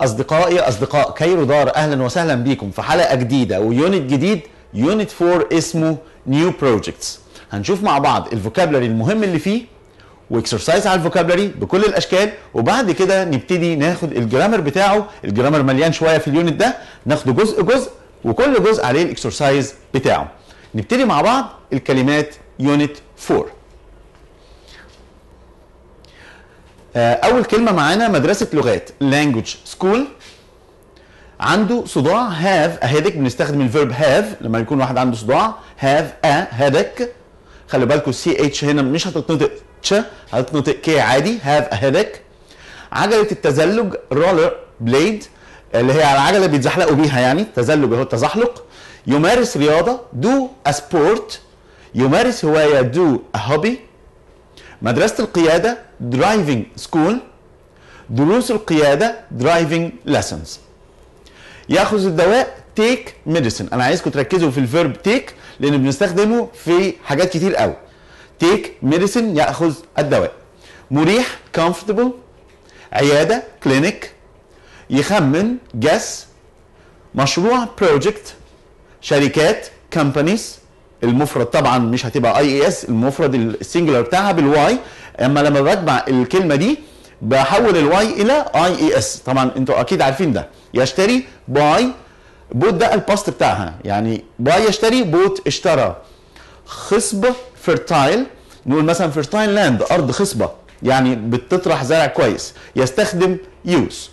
أصدقائي أصدقاء كيرو دار، أهلا وسهلا بيكم في حلقة جديدة ويونت جديد. يونت 4 اسمه نيو بروجكتس. هنشوف مع بعض الفوكابلري المهم اللي فيه واكسرسايز على الفوكابلري بكل الاشكال، وبعد كده نبتدي ناخد الجرامر بتاعه. الجرامر مليان شويه في اليونت ده، ناخده جزء جزء وكل جزء عليه الاكسرسايز بتاعه. نبتدي مع بعض الكلمات يونت 4. اول كلمه معانا مدرسه لغات لانجوج سكول. عنده صداع have a headache، بنستخدم الفيرب have لما يكون واحد عنده صداع. have a headache، خلي بالكم السي اتش هنا مش هتتنطق تش، هتتنطق كي عادي. have a headache. عجله التزلج رولر بليد، اللي هي على عجله بيتزحلقوا بيها، يعني تزلج هو التزحلق. يمارس رياضه do a sport، يمارس هوايه do a hobby. مدرسه القياده driving school، دروس القياده driving lessons. ياخذ الدواء تيك ميديسن، انا عايزكم تركزوا في الفيرب تيك لان بنستخدمه في حاجات كتير قوي. تيك ميديسن، ياخذ الدواء. مريح كومفورتبل. عياده كلينيك. يخمن جس. مشروع بروجكت. شركات كومبانيز، المفرد طبعا مش هتبقى اي اي اس، المفرد السنجلر بتاعها بالواي، اما لما بجمع الكلمه دي بحول الواي الى اي اي اس، طبعا انتوا اكيد عارفين ده. يشتري باي. بوت ده الباست بتاعها، يعني باي يشتري، بوت اشترى. خصب فيرتايل، نقول مثلا فيرتايل لاند، ارض خصبه، يعني بتطرح زرع كويس. يستخدم يوز.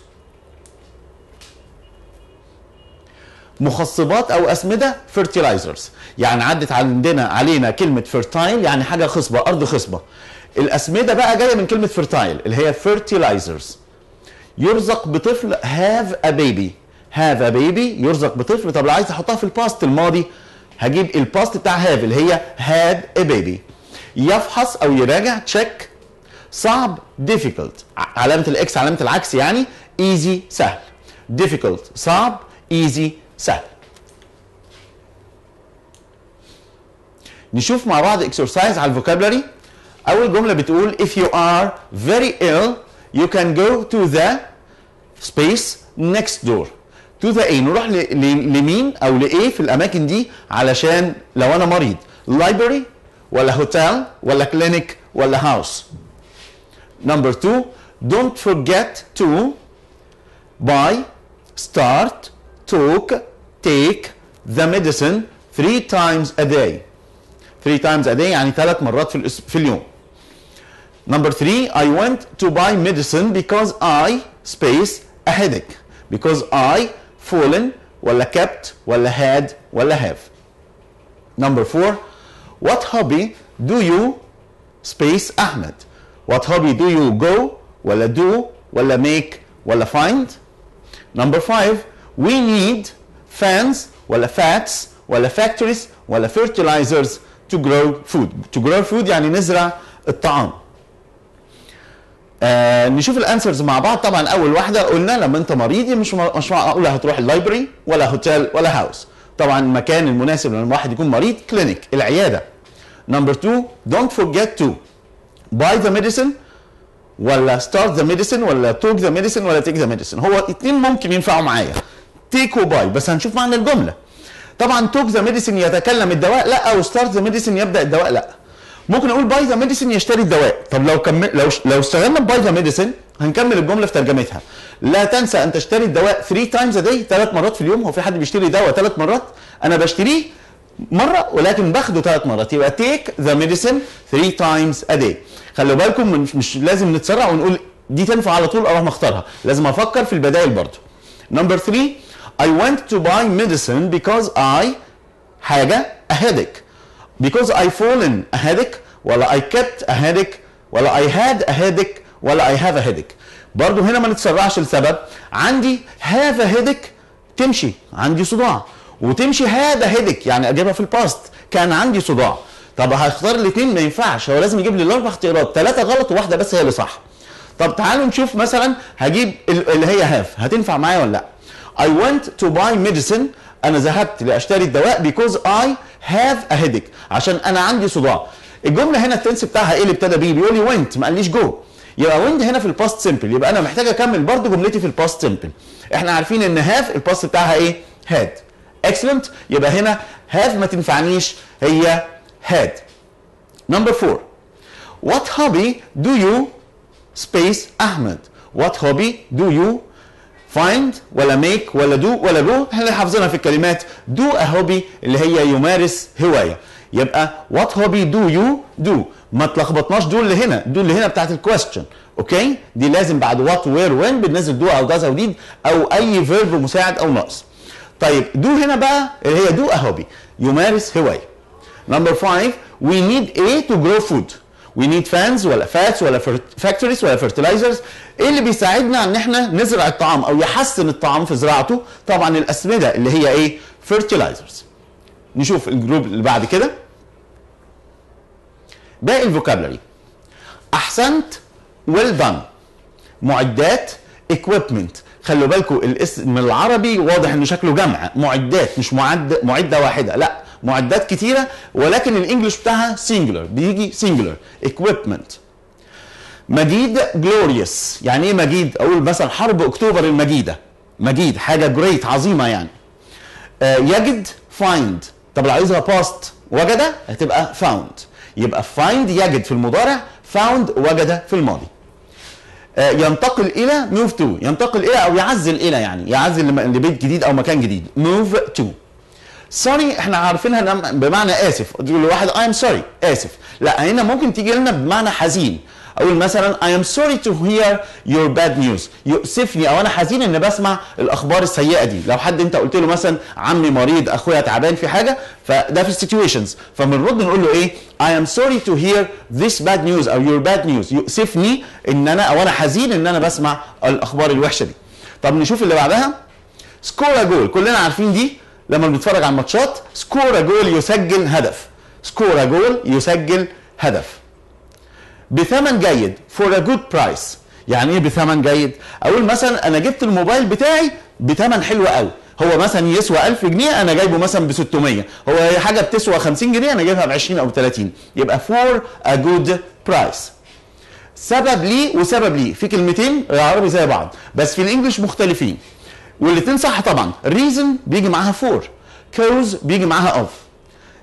مخصبات او اسمده فيرتيلايزرز، يعني عدت عندنا علينا كلمه فيرتايل يعني حاجه خصبه، ارض خصبه. الاسمده بقى جايه من كلمه فيرتايل اللي هي فيرتيلايزرز. يرزق بطفل هاف ا بيبي. هاف ا بيبي، يرزق بطفل. طب لو عايز تحطها في الباست الماضي هجيب الباست بتاع هاف اللي هي هاد ا بيبي. يفحص او يراجع تشيك. صعب difficult، علامه الاكس علامه العكس، يعني ايزي سهل. difficult صعب، ايزي سهل. نشوف مع بعض اكسرسايز على الفوكابلري. اول جمله بتقول if you are very ill you can go to the space next door. to the A، نروح لمين او لايه في الاماكن دي علشان لو انا مريض. library ولا hotel ولا clinic ولا house. number 2 don't forget to buy start talk take the medicine 3 times a day. 3 times a day يعني 3 مرات في اليوم. Number 3 I went to buy medicine because I space a headache. because I fallen ولا kept ولا had ولا have. Number 4 what hobby do you space Ahmed. what hobby do you go ولا do ولا make ولا find. Number 5 we need fans ولا fats ولا factories ولا fertilizers to grow food. to grow food يعني نزرع الطعام. نشوف الانسرز مع بعض. طبعا اول واحده قلنا لما انت مريض مش معقول هتروح اللايبرري ولا هوتيل ولا هاوس، طبعا المكان المناسب لما الواحد يكون مريض كلينيك العياده. نمبر 2 don't forget to buy the medicine ولا start the medicine ولا talk the medicine ولا take the medicine. هو الاثنين ممكن ينفعوا معايا take وباي، بس هنشوف معنى الجمله. طبعا talk the medicine يتكلم الدواء لا، او start the medicine يبدا الدواء لا. ممكن اقول باي ذا ميديسن يشتري الدواء. طب لو استخدمنا باي ذا ميديسن هنكمل الجمله في ترجمتها. لا تنسى ان تشتري الدواء 3 times a day، 3 مرات في اليوم. هو في حد بيشتري دواء 3 مرات؟ انا بشتريه مره ولكن باخده 3 مرات، يبقى تيك ذا ميديسن 3 times a day. خلوا بالكم مش لازم نتسرع ونقول دي تنفع على طول اروح مختارها، لازم افكر في البدائل برضه. نمبر 3 I went to buy medicine because I حاجه a headache. because I fallen a headache ولا I kept a headache ولا I had a headache ولا I have a headache. برضو هنا ما نتسرعش لسبب، عندي have a headache تمشي عندي صداع، وتمشي had a headache يعني اجيبها في الباست كان عندي صداع. طب هختار الاثنين ما ينفعش، هو لازم يجيب لي الاربع اختيارات، 3 غلط وواحده بس هي اللي صح. طب تعالوا نشوف مثلا هجيب اللي هي have هتنفع معايا ولا لا. I went to buy medicine، انا ذهبت لاشتري الدواء because I have a headache عشان انا عندي صداع. الجمله هنا التنس بتاعها ايه اللي ابتدى بيه؟ بيقول لي went ما قاليش go، يبقى went هنا في الباست سمبل، يبقى انا محتاج اكمل برضه جملتي في الباست سمبل. احنا عارفين ان have الباست بتاعها ايه؟ had. excellent، يبقى هنا have ما تنفعنيش، هي had. number 4 what hobby do you space احمد؟ what hobby do you find ولا make ولا do ولا go؟ احنا حافظينها في الكلمات do a hobby اللي هي يمارس هوايه، يبقى what hobby do you do. ما تلخبطناش دول اللي هنا، دول اللي هنا بتاعت الكويستشن، اوكي؟ دي لازم بعد what where when بننزل do او does او did او اي فيرب مساعد او ناقص. طيب do هنا بقى اللي هي do a hobby يمارس هوايه. نمبر 5 we need a to grow food. we need fans ولا fats ولا factories ولا fertilizers. ايه اللي بيساعدنا ان احنا نزرع الطعام او يحسن الطعام في زراعته؟ طبعا الاسمده اللي هي ايه؟ fertilizers. نشوف الجروب اللي بعد كده. باقي الفوكابلري احسنت، ويل دان، معدات، equipment. خلوا بالكم الاسم العربي واضح انه شكله جمع، معدات مش معده واحده، لا معدات كتيره، ولكن الانجليش بتاعها سينجولار، بيجي سينجولار. equipment. مجيد glorious، يعني ايه مجيد؟ اقول مثلا حرب اكتوبر المجيده، مجيد حاجه great عظيمه يعني. يجد find، طب لو عايزها past وجد هتبقى found، يبقى find يجد في المضارع، found وجد في الماضي. ينتقل الى move to، ينتقل الى او يعزل الى، يعني يعزل لبيت جديد او مكان جديد، move to. sorry احنا عارفينها بمعنى اسف، تقول لواحد I am sorry اسف، لا هنا ممكن تيجي لنا بمعنى حزين، اقول مثلا I am sorry to hear your bad news، يؤسفني او انا حزين ان بسمع الاخبار السيئه دي. لو حد انت قلت له مثلا عمي مريض، اخويا تعبان في حاجه، فده في السيتويشنز، فبنرد نقول له ايه؟ I am sorry to hear this bad news او your bad news، يؤسفني ان انا او انا حزين ان انا بسمع الاخبار الوحشه دي. طب نشوف اللي بعدها score goal، كلنا عارفين دي لما بنتفرج على الماتشات، سكور جول يسجل هدف، سكور جول يسجل هدف. بثمن جيد فور ا جود برايس، يعني ايه بثمن جيد؟ اقول مثلا انا جبت الموبايل بتاعي بثمن حلو قوي، هو مثلا يسوى 1000 جنيه، انا جايبه مثلا ب 600، هو حاجه بتسوى 50 جنيه، انا جايبها ب 20 او ب 30، يبقى فور ا جود برايس. سبب ليه وسبب ليه، في كلمتين العربي زي بعض بس في الانجليش مختلفين، والاثنين صح طبعا. reason بيجي معاها for، cause بيجي معاها of،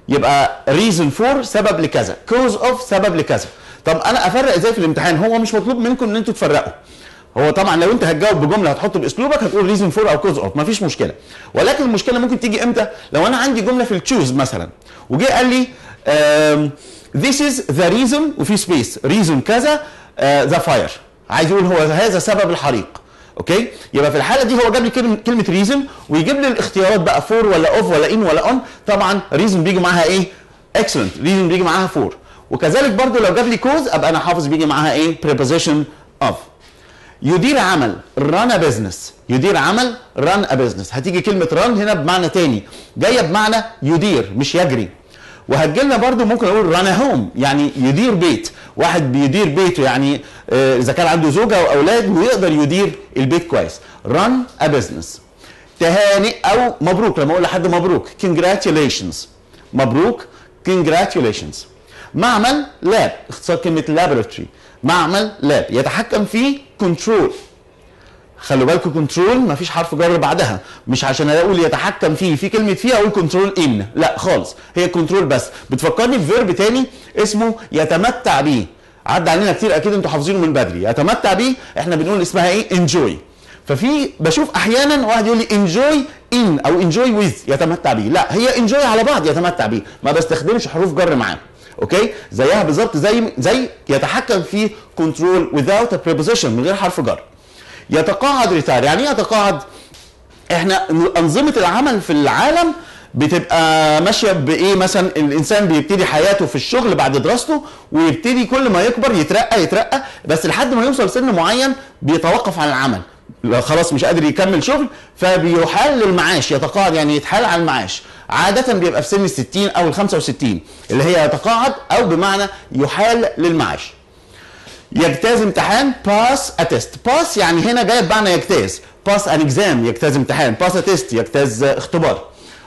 يبقى reason for سبب لكذا، cause of سبب لكذا. طب انا افرق ازاي في الامتحان؟ هو مش مطلوب منكم ان انتوا تفرقوا، هو طبعا لو انت هتجاوب بجمله هتحطه باسلوبك، هتقول reason for او cause of مفيش مشكله، ولكن المشكله ممكن تيجي امتى؟ لو انا عندي جمله في التشوز مثلا وجه قال لي this is the reason وفي سبيس reason كذا the fire، عايز يقول هو هذا سبب الحريق، اوكي؟ يبقى في الحاله دي هو جاب لي كلمه ريزن ويجيب لي الاختيارات بقى فور ولا اوف ولا ان ولا اون، طبعا ريزن بيجي معاها ايه؟ اكسلنت، ريزن بيجي معاها فور. وكذلك برضو لو جاب لي كوز ابقى انا حافظ بيجي معاها ايه؟ بريبوزيشن اوف. يدير عمل ران ا بزنس، يدير عمل ران ا بزنس، هتيجي كلمه ران هنا بمعنى تاني، جايه بمعنى يدير مش يجري. وهتجي لنا برضو ممكن اقول ران هوم، يعني يدير بيت، واحد بيدير بيته يعني اذا كان عنده زوجه واولاد ويقدر يدير البيت كويس، ران ا بزنس. تهانئ او مبروك، لما اقول لحد مبروك كونجراتيوليشنز، مبروك كونجراتيوليشنز. معمل لاب، اختصار كلمه لابوراتوري، معمل لاب يتحكم فيه كنترول. خلوا بالكم كنترول مفيش حرف جر بعدها، مش عشان اقول يتحكم فيه في كلمه فيه اقول كنترول ان، لا خالص، هي كنترول بس. بتفكرني بفيرب تاني اسمه يتمتع بيه، عدى علينا كتير اكيد انتوا حافظينه من بدري، يتمتع بيه احنا بنقول اسمها ايه؟ انجوي. ففي بشوف احيانا واحد يقول لي انجوي ان او انجوي ويز يتمتع بيه، لا هي انجوي على بعض يتمتع بيه، ما بستخدمش حروف جر معاه، اوكي؟ زيها بالظبط زي يتحكم فيه كنترول without a preposition من غير حرف جر. يتقاعد ريتاير، يعني ايه يتقاعد؟ احنا انظمه العمل في العالم بتبقى ماشيه بايه مثلا؟ الانسان بيبتدي حياته في الشغل بعد دراسته ويبتدي كل ما يكبر يترقى، بس لحد ما يوصل سن معين بيتوقف عن العمل، لو خلاص مش قادر يكمل شغل فبيحال للمعاش، يتقاعد يعني يتحال عن المعاش، عاده بيبقى في سن ال 60 او ال 65 اللي هي يتقاعد او بمعنى يحال للمعاش. يجتاز امتحان باس ا تيست، باس يعني هنا جايه بمعنى يجتاز، باس ان اكزام يجتاز امتحان، باس ا تيست يجتاز اختبار.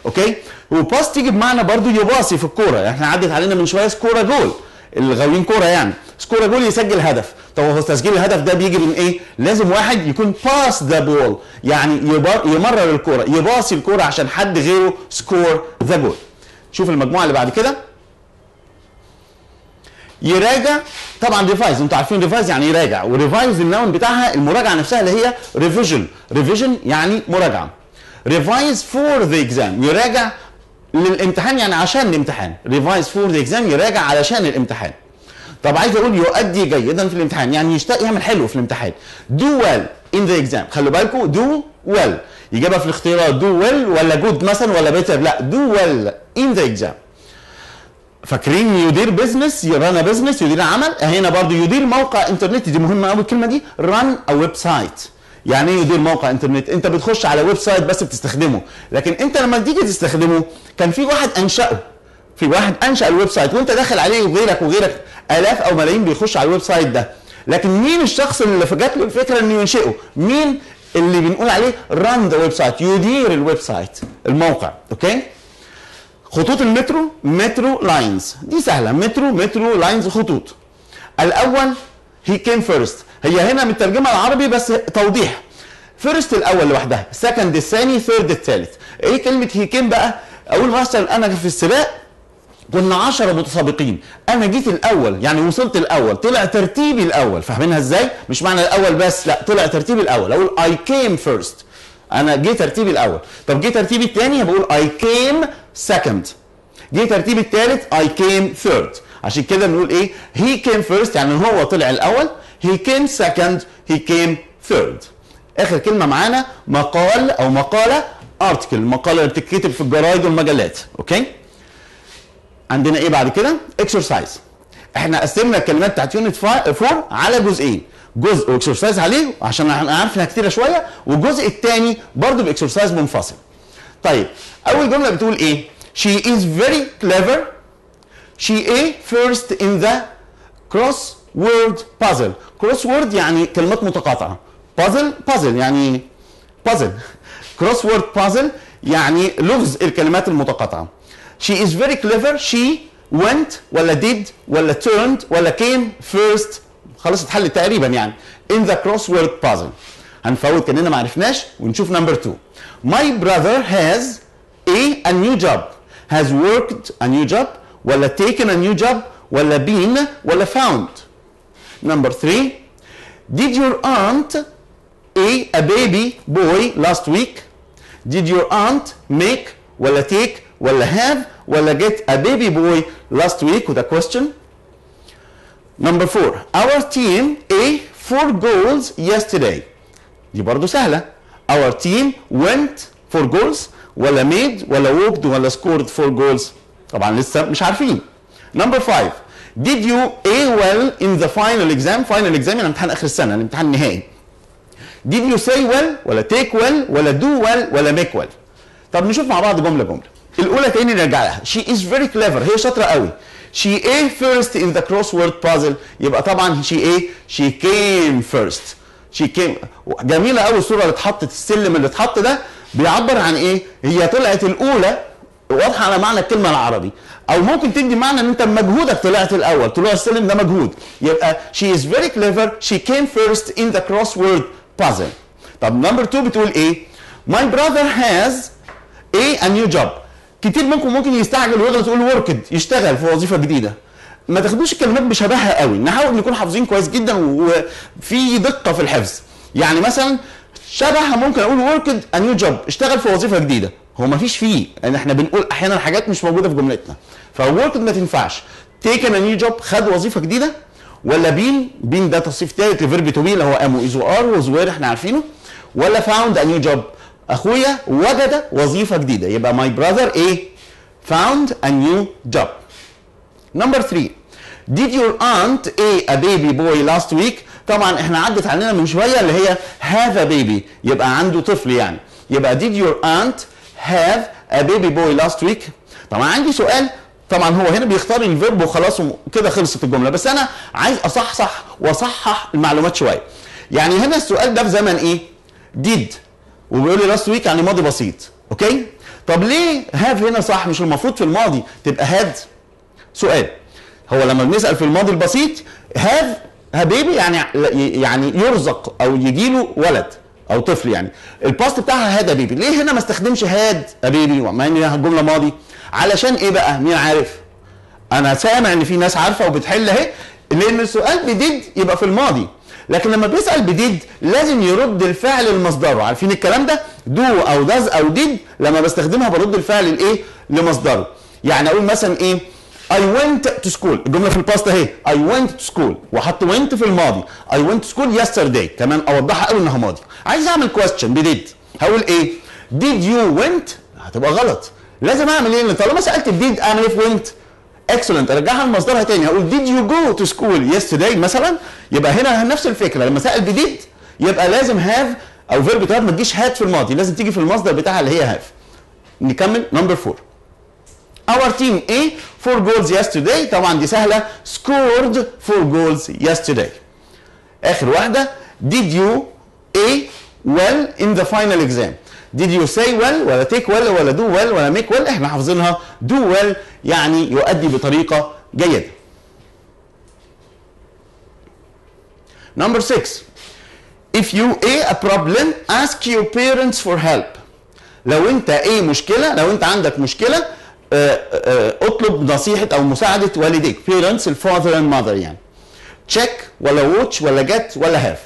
اوكي. وباس تيجي بمعنى برضو يباصي في الكوره، احنا عدت علينا من شويه سكور جول، الغاويين كوره يعني، سكور جول يسجل هدف. طب هو تسجيل الهدف ده بيجي من ايه؟ لازم واحد يكون باس ذا بول، يعني يمرر الكوره، يباصي الكوره عشان حد غيره سكور ذا جول. شوف المجموعه اللي بعد كده. يراجع، طبعا ريفايز انتوا عارفين ريفايز يعني يراجع، وريفايز النون بتاعها المراجعه نفسها اللي هي ريفيجن، ريفيجن يعني مراجعه. ريفايز فور ذا اكزام، يراجع للامتحان يعني عشان الامتحان، ريفايز فور ذا اكزام يراجع علشان الامتحان. طب عايز اقول يؤدي جيدا في الامتحان، يعني يشتاق يعمل حلو في الامتحان. دو ويل ان ذا اكزام، خلوا بالكم دو ويل يجيبها في الاختيارات دو ويل ولا جود مثلا ولا بيتر، لا دو ويل ان ذا اكزام. فاكرين يدير بزنس، يرانا بزنس يدير عمل، هنا برضو يدير موقع انترنت، دي مهمه قوي الكلمه دي، ران او ويب سايت. يعني ايه يدير موقع انترنت؟ انت بتخش على ويب سايت بس بتستخدمه، لكن انت لما تيجي تستخدمه كان في واحد انشاه، في واحد انشا الويب سايت وانت داخل عليه، وغيرك وغيرك الاف او ملايين بيخش على الويب سايت ده، لكن مين الشخص اللي فجت له الفكره انه ينشئه؟ مين اللي بنقول عليه ران ذا ويب سايت، يدير الويب سايت الموقع، اوكي؟ خطوط المترو، مترو لاينز، دي سهله، مترو، مترو لاينز خطوط. الاول هي كيم فيرست، هي هنا مترجمه العربي بس توضيح. فيرست الاول لوحدها، سكند الثاني، ثيرد الثالث. ايه كلمه هي كيم بقى؟ اول ما اصل انا في السباق كنا 10 متسابقين، انا جيت الاول، يعني وصلت الاول، طلع ترتيبي الاول، فاهمينها ازاي؟ مش معنى الاول بس، لا طلع ترتيبي الاول، اقول اي كيم فيرست، انا جه ترتيبي الاول. طب جه ترتيبي الثاني بقول اي كيم سكند، جه ترتيبي الثالث اي كيم ثيرد. عشان كده بنقول ايه؟ هي كيم فيرست يعني هو طلع الاول، هي كيم سكند، هي كيم ثيرد. اخر كلمه معانا مقال او مقاله، ارتكل، مقاله اللي بتتكتب في الجرايد والمجلات، اوكي؟ عندنا ايه بعد كده؟ اكسرسايز. احنا قسمنا الكلمات بتاعت يونت 4 على جزئين، جزء واكسرسايز عليه عشان احنا عارفينها كتيره شويه، والجزء الثاني برضه باكسرسايز منفصل. طيب اول جمله بتقول ايه؟ She is very clever. She is first in the crossword puzzle. crossword يعني كلمات متقاطعه، puzzle يعني puzzle، crossword puzzle يعني لغز الكلمات المتقاطعه. She is very clever. She went ولا did ولا turned ولا came first، خلاص اتحل تقريبا يعني in the crossword puzzle. هنفوت كاننا ما عرفناش ونشوف نمبر 2. My brother has a new job. has worked a new job ولا taken a new job ولا been ولا found. Number 3. Did your aunt a baby boy last week? Did your aunt make ولا take ولا have ولا get a baby boy last week with a question. Number 4. Our team ate 4 goals yesterday. دي برضه سهلة. Our team went for goals ولا made ولا walked ولا scored 4 goals. طبعا لسه مش عارفين. Number 5. Did you A well in the final exam? Final exam يعني امتحان آخر السنة، الامتحان النهائي. Did you say well ولا take well ولا do well ولا make well. طب نشوف مع بعض جملة جملة. الأولى تاني نرجع لها. She is very clever. هي شاطرة قوي. She A first in the crossword puzzle، يبقى طبعا she A she came first. she came. جميلة أوي الصورة اللي اتحطت، السلم اللي اتحط ده بيعبر عن إيه؟ هي طلعت الأولى، واضحة على معنى الكلمة العربي، أو ممكن تدي معنى إن أنت بمجهودك طلعت الأول، طلوع السلم ده مجهود، يبقى she is very clever she came first in the crossword puzzle. طب نمبر 2 بتقول إيه؟ My brother has a new job. كتير منكم ممكن يستعجل ويغلط يقول وركد، يشتغل في وظيفه جديده. ما تاخدوش الكلمات بشبهها قوي، نحاول نكون حافظين كويس جدا وفي دقه في الحفظ. يعني مثلا شبهها ممكن اقول وركد ا نيو جوب، اشتغل في وظيفه جديده، هو ما فيش فيه، يعني احنا بنقول احيانا حاجات مش موجوده في جملتنا. فوركد ما تنفعش. تيكن ا نيو جوب، خد وظيفه جديده. ولا بين ده تصريف ثالث لفيرب تو بي اللي هو ام وايز وار وزوير احنا عارفينه. ولا فاوند ا نيو جوب، اخويا وجد وظيفه جديده، يبقى my brother A found a new job. Number 3. Did your aunt A baby boy last week؟ طبعا احنا عدت علينا من شويه اللي هي have a baby، يبقى عنده طفل يعني، يبقى did your aunt have a baby boy last week؟ طبعا عندي سؤال، طبعا هو هنا بيختار الفيرب وخلاص وكده خلصت الجمله، بس انا عايز اصحصح واصحح المعلومات شويه. يعني هنا السؤال ده في زمن ايه؟ did، وبيقول لي last week يعني ماضي بسيط، اوكي؟ طب ليه هاف هنا صح؟ مش المفروض في الماضي تبقى هاد؟ سؤال. هو لما بنسال في الماضي البسيط هاف بيبي يعني يرزق او يجيله ولد او طفل يعني. الباست بتاعها هاد بيبي، ليه هنا ما استخدمش هاد بيبي وما هي جمله ماضي؟ علشان ايه بقى؟ مين عارف؟ انا سامع ان في ناس عارفه وبتحل اهي، لان السؤال بديد يبقى في الماضي، لكن لما بيسال بديد لازم يرد الفعل لمصدره. عارفين الكلام ده؟ دو او داز او ديد لما بستخدمها برد الفعل لايه؟ لمصدره. يعني اقول مثلا ايه؟ I went to school، الجمله في الباست اهي، I went to school وحط went في الماضي، I went to school yesterday، كمان اوضحها قوي انها ماضي. عايز اعمل question بديد، هقول ايه؟ did you went؟ هتبقى غلط، لازم اعمل ايه؟ طالما سالت بديد اعمل ايه في went؟ اكسلنت، ارجعها لمصدرها تاني، هقول did you go to school yesterday مثلا، يبقى هنا نفس الفكره، لما سال بديد يبقى لازم هاف او فيرب تو هاف ما تجيش هات في الماضي، لازم تيجي في المصدر بتاعها اللي هي هاف. نكمل نمبر 4. Our team A 4 goals yesterday، طبعا دي سهله، scored 4 goals yesterday. اخر واحده did you A well in the final exam، did you say well ولا take well ولا do well ولا make well، احنا حافظينها do well يعني يؤدي بطريقه جيده. نمبر 6 if you A a problem ask your parents for help، لو انت A مشكله، لو انت عندك مشكله اطلب نصيحه او مساعده والديك، parents الفاذر اند ماذر يعني. check ولا watch ولا get ولا have.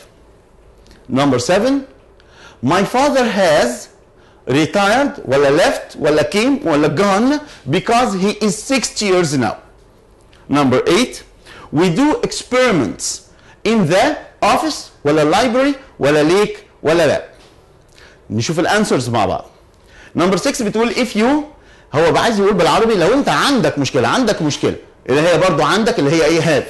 نمبر 7 my father has retired ولا left ولا came ولا gone because he is 60 years now. Number 8 we do experiments in the office ولا library ولا lake ولا lab. نشوف الانسرز مع بعض. Number 6 بتقول if you، هو عايز يقول بالعربي لو انت عندك مشكله، عندك مشكله اللي هي برضه عندك اللي هي ايه؟ هاف.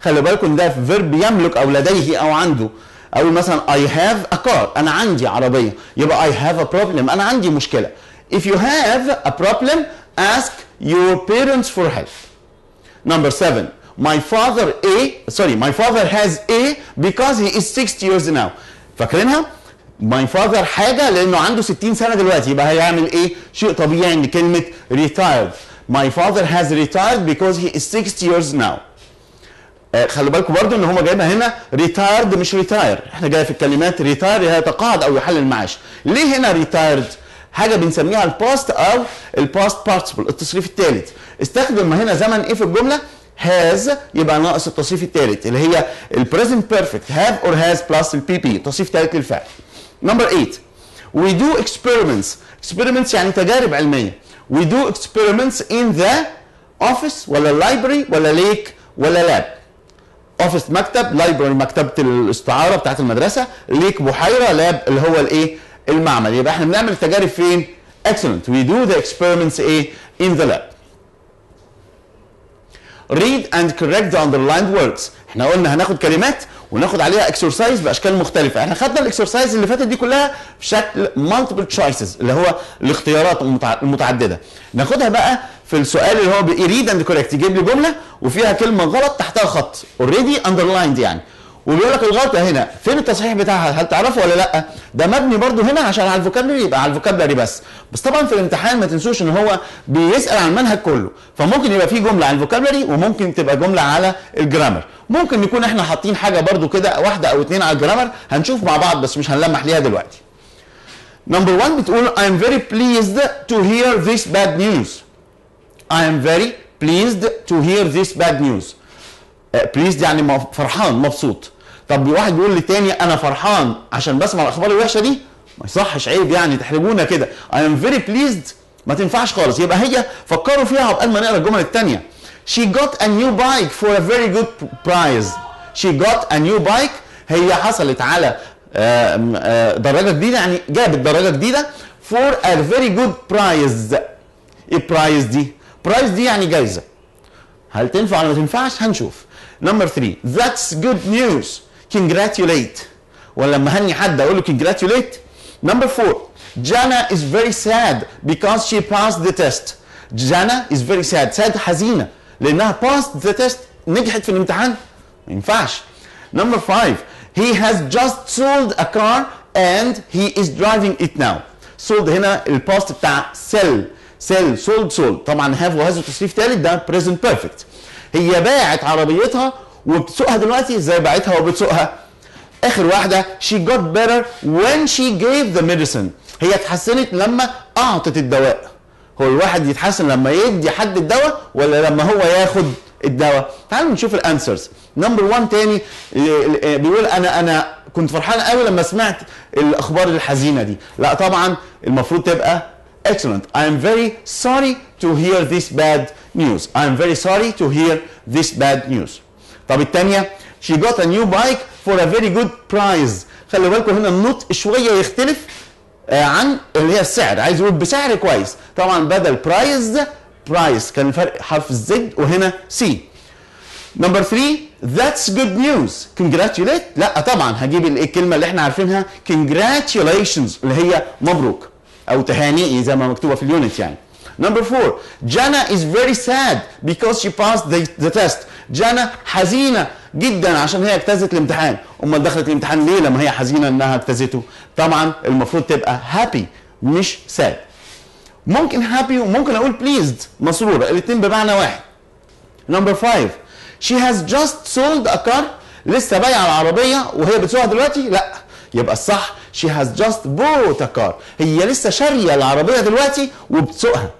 خلي بالكم ان ده فيرب يملك او لديه او عنده. اقول مثلا اي هاف ا كار، انا عندي عربيه، يبقى اي هاف ا بروبلم، انا عندي مشكله. If you have a problem ask your parents for help. Number 7 my father has A because he is 60 years now. فاكرينها؟ my father حاجه لانه عنده 60 سنه دلوقتي، يبقى هيعمل ايه؟ شيء طبيعي ان كلمه retired. my father has retired because he is 60 years now. خلوا بالكم برضو ان هم جايبها هنا retired مش retire، احنا جاي في الكلمات retire هي يتقاعد او يحل المعاش. ليه هنا retired؟ حاجه بنسميها الباست او الباست participle التصريف الثالث. استخدم هنا زمن ايه في الجمله؟ has، يبقى ناقص التصريف الثالث اللي هي البريزنت perfect have or has plus البي بي، تصريف ثالث للفعل. نمبر 8 we do experiments، experiments يعني تجارب علميه. we do experiments in the office ولا library ولا lake ولا lab. اوفيس مكتب، لايبراري مكتبه الاستعاره بتاعت المدرسه، ليك بحيره، لاب اللي هو الايه؟ المعمل. يبقى احنا بنعمل تجارب فين؟ اكسلنت، وي دو ذا اكسبيرمنتس ايه؟ ان ذا لاب. ريد اند كوريكت ذا اندرلايند ووردز، احنا قلنا هناخد كلمات وناخد عليها اكسرسايز باشكال مختلفه، احنا خدنا الاكسرسايز اللي فاتت دي كلها في شكل مالتيبل تشويسز اللي هو الاختيارات المتعدده، ناخدها بقى في السؤال اللي هو بيريد اند كوريكت، يجيب لي جمله وفيها كلمه غلط تحتها خط اوريدي اندرلايند يعني، وبيقول لك الغلطه هنا فين التصحيح بتاعها؟ هل تعرفه ولا لا؟ ده مبني برده هنا عشان على الفوكابلري، يبقى على الفوكابلري بس طبعا في الامتحان ما تنسوش ان هو بيسال عن المنهج كله، فممكن يبقى في جمله على الفوكابلري وممكن تبقى جمله على الجرامر، ممكن نكون احنا حاطين حاجه برده كده واحده او اتنين على الجرامر، هنشوف مع بعض بس مش هنلمح ليها دلوقتي. نمبر 1 بتقول I am very pleased to hear this bad news. I am very pleased to hear this bad news. pleased يعني فرحان مبسوط. طب واحد بيقول للتاني انا فرحان عشان بسمع الاخبار الوحشه دي، ما يصحش، عيب يعني تحرجونا كده. I am very pleased ما تنفعش خالص، يبقى هي فكروا فيها قبل ما نقرا الجمل الثانيه. She got a new bike for a very good price. She got a new bike، هي حصلت على دراجه جديده يعني جابت دراجه جديده for a very good price. ايه برايس دي؟ برايس دي يعني جايزه. هل تنفع ولا ما تنفعش؟ هنشوف. نمبر 3 that's good news congratulate، ولما هني حد اقول له congratulate. نمبر 4 Jana is very sad because she passed the test. Jana is very sad، sad حزينه لانها passed the test، نجحت في الامتحان، ما ينفعش. نمبر 5 he has just sold a car and he is driving it now. sold هنا الباست بتاع sell sell sold sold. طبعا have وهذا تصريف ثالث ده present perfect. هي باعت عربيتها وبتسوقها دلوقتي زي باعتها وبتسوقها. اخر واحده she got better when she gave the medicine. هي اتحسنت لما اعطت الدواء. هو الواحد يتحسن لما يدي حد الدواء ولا لما هو ياخد الدواء؟ تعالوا نشوف الانسرز. نمبر 1 تاني بيقول انا كنت فرحان قوي لما سمعت الاخبار الحزينه دي. لا طبعا المفروض تبقى excellent. I am very sorry to hear this bad news. I am very sorry to hear this bad news. طب الثانيه she got a new bike for a very good price. خلوا بالكم هنا النطق شويه يختلف عن اللي هي السعر، عايز يقول بسعر كويس. طبعا بدل برايز ده برايس، كان الفرق حرف الزد وهنا سي. نمبر 3 that's good news congratulate. لا طبعا هجيب الكلمه اللي احنا عارفينها congratulations اللي هي مبروك او تهانئي زي ما مكتوبه في اليونت يعني. نمبر 4 جانا is very sad because she passed the test. جانا حزينه جدا عشان هي اجتازت الامتحان. امال دخلت الامتحان ليه لما هي حزينه انها اجتازته؟ طبعا المفروض تبقى happy مش sad. ممكن هابي وممكن اقول بليزد مسروره، الاثنين بمعنى واحد. نمبر 5 she has just sold a car. لسه بايعه العربيه وهي بتسوقها دلوقتي؟ لا، يبقى الصح she has just bought a car. هي لسه شاريه العربيه دلوقتي وبتسوقها.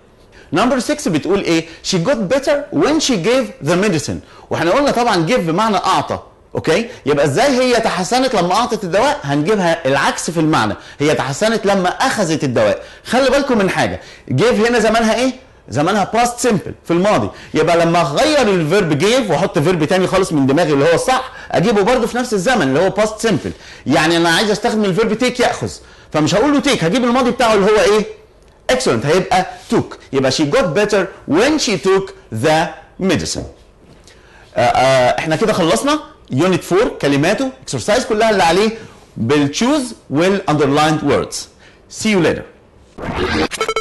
نمبر 6 بتقول ايه؟ she got better when she gave the medicine. واحنا قلنا طبعا give بمعنى اعطى، اوكي؟ يبقى ازاي هي تحسنت لما اعطت الدواء؟ هنجيبها العكس في المعنى، هي تحسنت لما اخذت الدواء. خلي بالكم من حاجه، جيف هنا زمانها ايه؟ زمانها باست سمبل في الماضي، يبقى لما اغير الفيرب جيف واحط فيرب تاني خالص من دماغي اللي هو الصح، اجيبه برده في نفس الزمن اللي هو باست سمبل. يعني انا عايز استخدم الفيرب تيك ياخذ، فمش هقول له تيك، هجيب الماضي بتاعه اللي هو ايه؟ اكسلنت، هيبقى توك. يبقى she got better when she took the medicine. احنا كده خلصنا يونت 4 كلماته اكسرسايز كلها اللي عليه بالتشوز والاندرلايند ووردز. سي يو ليتر.